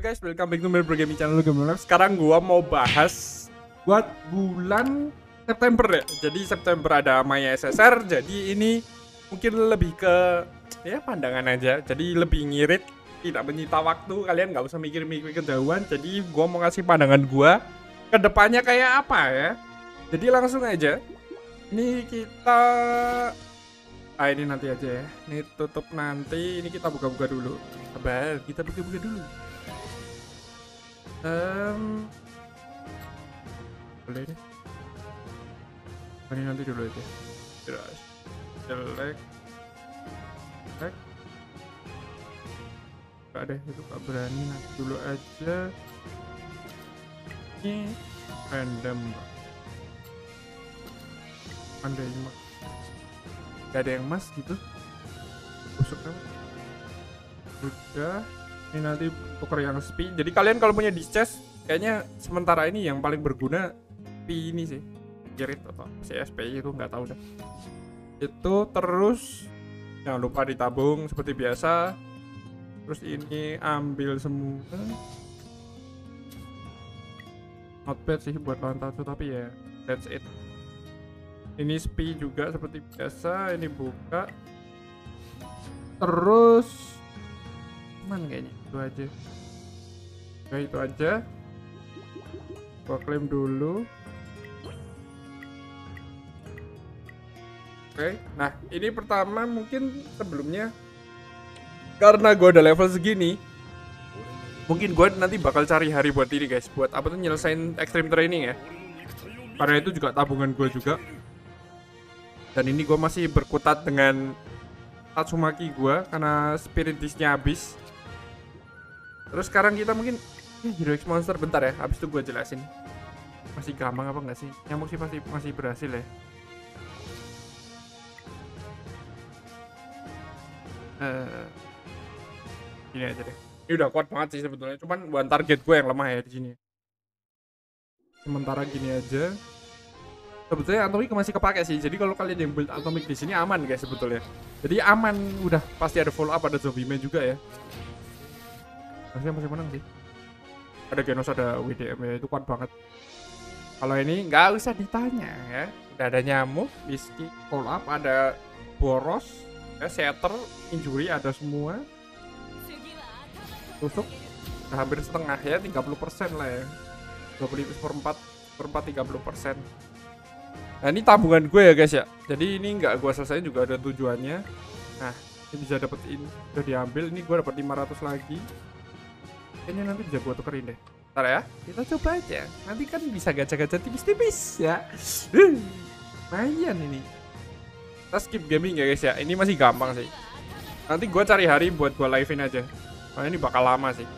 Halo guys, welcome back to MadBro Gaming Channel. Sekarang gua mau bahas buat bulan September ya. Jadi September ada Maya SSR. Jadi ini mungkin lebih ke ya pandangan aja. Jadi lebih ngirit, tidak menyita waktu. Kalian nggak usah mikir-mikir kejauhan. Jadi gua mau ngasih pandangan gua ke depannya kayak apa ya. Jadi langsung aja. Ini kita ini nanti aja ya. Ini tutup nanti. Ini kita buka-buka dulu. Sabar, kita buka-buka dulu. Boleh deh. Ini nanti dulu aja. Terus select. Gak deh, itu gak berani. Nanti dulu aja. Ini random mas. Gak ada yang mas gitu. Busuk kan. Udah. Ini nanti tuker yang sepi. Jadi kalian kalau punya dischest, kayaknya sementara ini yang paling berguna sepi ini sih. Girit atau CSPI itu nggak tahu dah. Itu terus jangan lupa ditabung seperti biasa. Terus ini ambil semua. Not bad sih buat lawan Tatsu, tapi ya that's it. Ini sepi juga seperti biasa. Ini buka. Terus cuman kayaknya itu aja. Oke, itu aja. Gua klaim dulu. Oke, nah ini pertama mungkin sebelumnya karena gua udah level segini, mungkin gua nanti bakal cari hari buat ini guys, buat apa tuh nyelesain extreme training ya. Karena itu juga tabungan gua juga. Dan ini gua masih berkutat dengan Tatsumaki gua karena spirit disk-nya habis. Terus sekarang kita mungkin Heroic Monster bentar ya, habis itu gue jelasin. Masih gampang apa enggak sih? Nyamuk sih pasti masih berhasil ya. Ini aja deh. Ini udah kuat banget sih sebetulnya, cuman bukan target gue yang lemah ya di sini. Sementara gini aja. Sebetulnya Atomic masih kepake sih. Jadi kalau kalian yang build Atomic di sini aman guys sebetulnya. Jadi aman, udah pasti ada follow up, ada Zombie Man juga ya. Harusnya masih menang sih. Ada Genos, ada WDM ya, itu kuat banget. Kalau ini nggak usah ditanya ya. Udah ada nyamuk, biski, call up, ada boros, ya, setter, injury ada semua. Tusuk, udah hampir setengah ya, 30% lah ya. 24 per 30%. Nah ini tabungan gue ya guys ya. Jadi ini nggak gue selesaiin juga ada tujuannya. Nah ini bisa dapet ini, udah diambil. Ini gue dapet 500 lagi. Kayaknya nanti bisa gue tukerin deh. Ntar ya, kita coba aja. Nanti kan bisa gacha-gacha tipis-tipis ya. Lumayan ini. Kita skip gaming ya guys ya. Ini masih gampang sih. Nanti gue cari hari buat gue live-in aja. Karena ini bakal lama sih.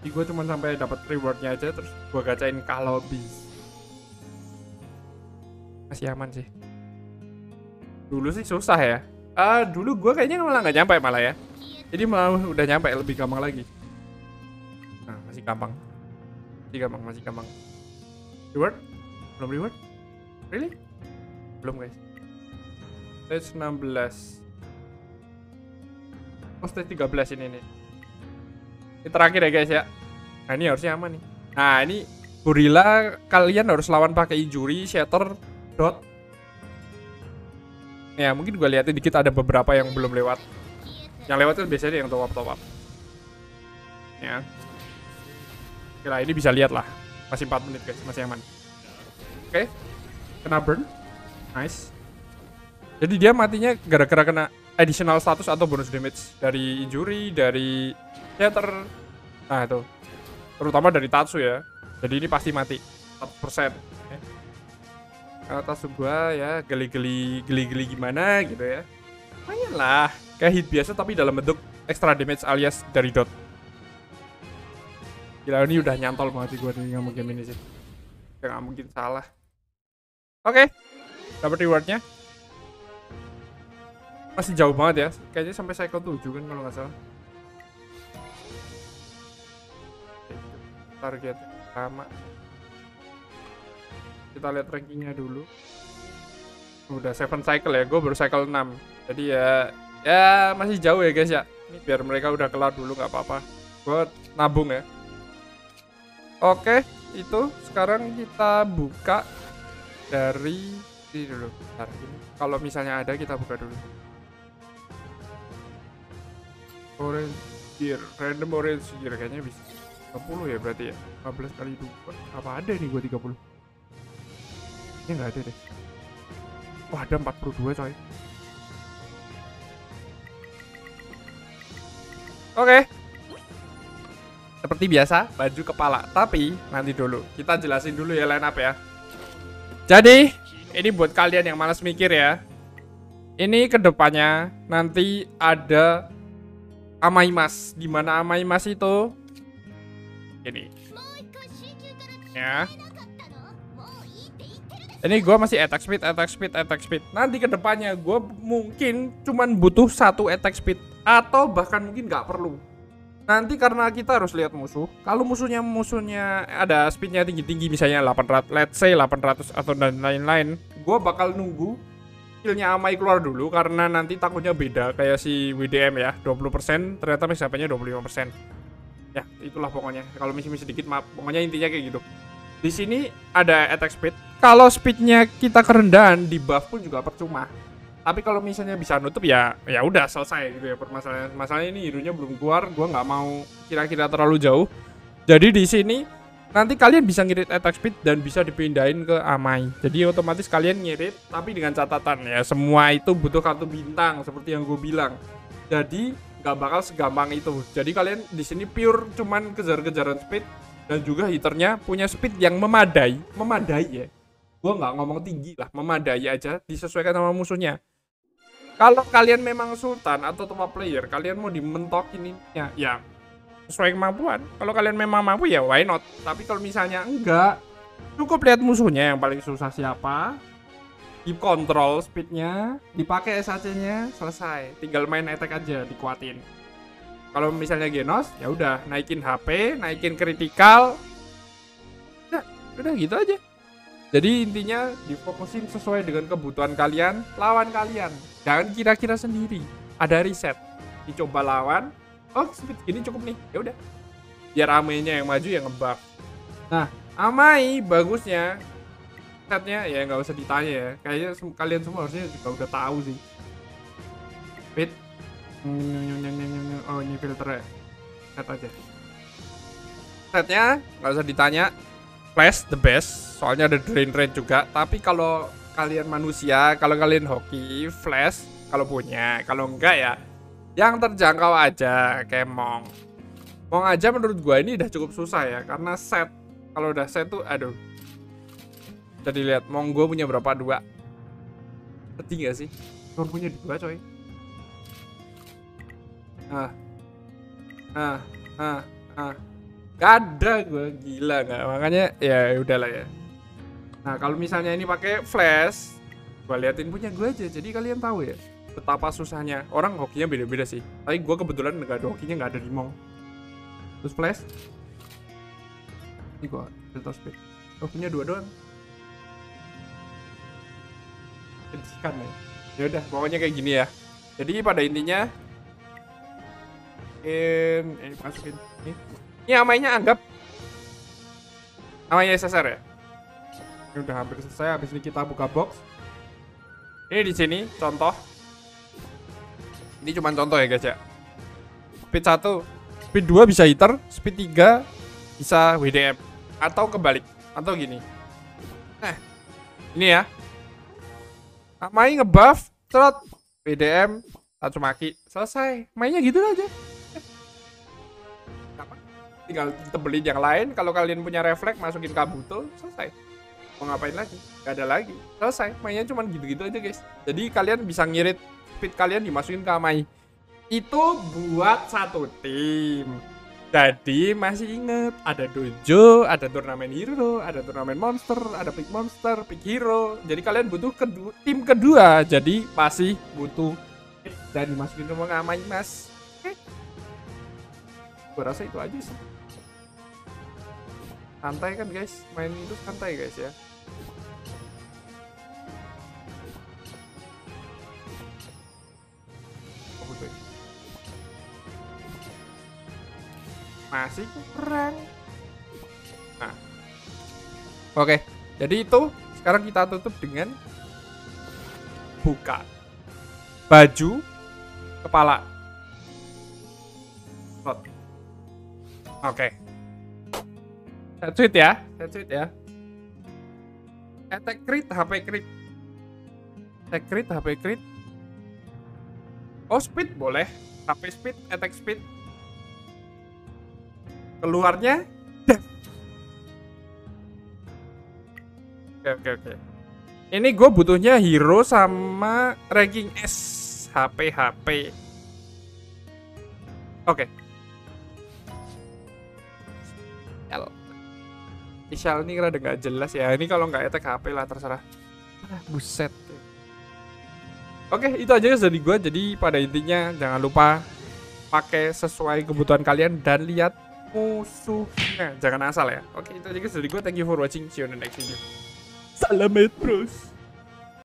Jadi gue cuma sampai dapat rewardnya aja. Terus gue gacain kalau bisa. Masih aman sih. Dulu sih susah ya. Dulu gue kayaknya malah nggak nyampe malah ya. Jadi malah udah nyampe lebih gampang lagi. Gampang, masih gampang. Reward? Belum reward? Really? Belum guys. Stage 16. Oh stage 13 ini nih. Ini terakhir ya guys ya. Nah ini harusnya aman nih. Nah ini gorila kalian harus lawan pakai injury, shatter, dot. Ya mungkin gue liatin dikit ada beberapa yang belum lewat. Yang lewat itu biasanya yang top up. Ya. Nah ini bisa lihat lah, masih 4 menit guys, masih aman. Oke, kena burn, nice. Jadi dia matinya gara-gara kena additional status atau bonus damage dari injury, dari shatter. Nah itu, terutama dari Tatsu ya. Jadi ini pasti mati, 4%. Kalau Tatsu gua ya geli-geli gimana gitu ya. Lumayan lah, kayak hit biasa tapi dalam bentuk extra damage alias dari dot. Gila ini udah nyantol banget sih gue nih ngamuk game ini sih. Gak mungkin salah. Oke, dapat rewardnya. Masih jauh banget ya. Kayaknya sampai cycle 7 kan kalau nggak salah. Target pertama. Kita lihat rankingnya dulu. Udah 7 cycle ya, gue baru cycle 6. Jadi ya masih jauh ya guys ya. Ini biar mereka udah kelar dulu nggak apa-apa. buat nabung ya. Oke, itu sekarang kita buka dari ini dulu. Bentar, ini kalau misalnya ada kita buka dulu. Orange gear, random orange gear kayaknya bisa 30 ya berarti ya. 15 kali 2. Apa ada nih gua 30? Ini enggak ada deh. Wah, ada 42 coy. Oke, seperti biasa baju kepala, tapi nanti dulu kita jelasin dulu ya line up ya. Jadi ini buat kalian yang malas mikir ya, ini kedepannya nanti ada Amai Mask, dimana Amai Mask itu ini ya. Ini gue masih attack speed. Nanti kedepannya gue mungkin cuman butuh satu attack speed. Atau bahkan mungkin nggak perlu. Nanti karena kita harus lihat musuh. Kalau musuhnya ada speednya tinggi-tinggi, misalnya 800, let's say 800 atau dan lain-lain, gue bakal nunggu skillnya Amai keluar dulu, karena nanti takutnya beda kayak si WDM ya, 20% ternyata misalnya 25%. Ya itulah pokoknya. Kalau misi-misi sedikit maaf, pokoknya intinya kayak gitu. Di sini ada attack speed. Kalau speednya kita kerendahan, di buff pun juga percuma. Tapi kalau misalnya bisa nutup ya, ya udah selesai gitu ya permasalahan. Masalahnya ini hero-nya belum keluar, gua nggak mau kira-kira terlalu jauh. Jadi di sini nanti kalian bisa ngirit attack speed dan bisa dipindahin ke Amai. Jadi otomatis kalian ngirit, tapi dengan catatan ya semua itu butuh kartu bintang seperti yang gue bilang. Jadi nggak bakal segampang itu. Jadi kalian di sini pure cuman kejar-kejaran speed dan juga hitternya punya speed yang memadai, ya. Gua nggak ngomong tinggi lah, memadai aja disesuaikan sama musuhnya. Kalau kalian memang sultan atau top player, kalian mau dimentokin ininya, ya sesuai kemampuan. Kalau kalian memang mampu ya why not. Tapi kalau misalnya enggak, cukup lihat musuhnya yang paling susah siapa, dikontrol speednya, dipakai SAC-nya, selesai. Tinggal main attack aja, dikuatin. Kalau misalnya Genos, ya udah naikin HP, naikin critical. Nah, udah gitu aja. Jadi intinya difokusin sesuai dengan kebutuhan kalian, lawan kalian. Jangan kira-kira sendiri. Ada riset, dicoba lawan. Oh, speed gini cukup nih. Ya udah. Biar Amainya yang maju yang ngebuff. Nah, Amai bagusnya setnya ya nggak usah ditanya ya. Kayaknya kalian semua harusnya juga udah tahu sih. Speed. Oh, ini filter ya. Set aja. Setnya nggak usah ditanya. Flash the best, soalnya ada drain range juga. Tapi kalau kalian manusia, kalau kalian hoki, flash kalau punya, kalau enggak ya yang terjangkau aja kayak Mong. Mong aja menurut gua ini udah cukup susah ya, karena set. Kalau udah set tuh aduh. Jadi lihat Mong gua punya berapa, 2. Penting gak sih? Gua punya 2 coy. Gak ada gue, gila nggak, makanya ya udahlah ya. Nah kalau misalnya ini pakai flash, gue liatin punya gue aja, jadi kalian tahu ya betapa susahnya. Orang hokinya beda-beda sih, tapi gue kebetulan nggak ada hokinya, nggak ada di Mong. Terus flash, ini gue filter speed, hokinya 2 doang. Kedisikan ya, ya udah pokoknya kayak gini ya. Jadi pada intinya, masukin ini. Ini Amainya anggap Amai SSR ya. Ini udah hampir selesai. Habis ini kita buka box. Ini di sini contoh. Ini cuma contoh ya guys ya. Speed 1, speed 2 bisa hitter, speed 3 bisa WDM atau kebalik atau gini. Nah, ini ya. Amai ngebuff, trot WDM, Tatsumaki, selesai. Mainnya gitu aja. Tinggal tebelin yang lain. Kalau kalian punya refleks, masukin Kabuto, selesai. Mau ngapain lagi? Gak ada lagi, selesai. Mainnya cuman gitu-gitu aja guys. Jadi kalian bisa ngirit speed kalian dimasukin ke Amai. Itu buat satu tim. Jadi masih inget, ada dojo, ada turnamen hero, ada turnamen monster, ada pick monster, pick hero. Jadi kalian butuh tim kedua. Jadi masih butuh dan dimasukin ke Amai Mas. Oke, gue rasa itu aja sih. Santai kan guys, main itu santai guys ya. masih kurang. Nah, oke, jadi itu sekarang kita tutup dengan buka baju kepala. Oke, saya tweet ya. Attack crit, HP crit. Attack crit, HP crit. Oh, speed boleh. HP speed, attack speed. Keluarnya. Oke. Ini gue butuhnya hero sama ranking S, HP. Oke. Ishal ini rada nggak jelas ya. Ini kalau nggak attack HP lah, terserah. Buset. Oke, itu aja guys dari gue. Jadi pada intinya jangan lupa pakai sesuai kebutuhan kalian dan lihat musuhnya. Jangan asal ya. Oke, itu aja guys dari gue. Thank you for watching. See you in the next video. Salam Madbros.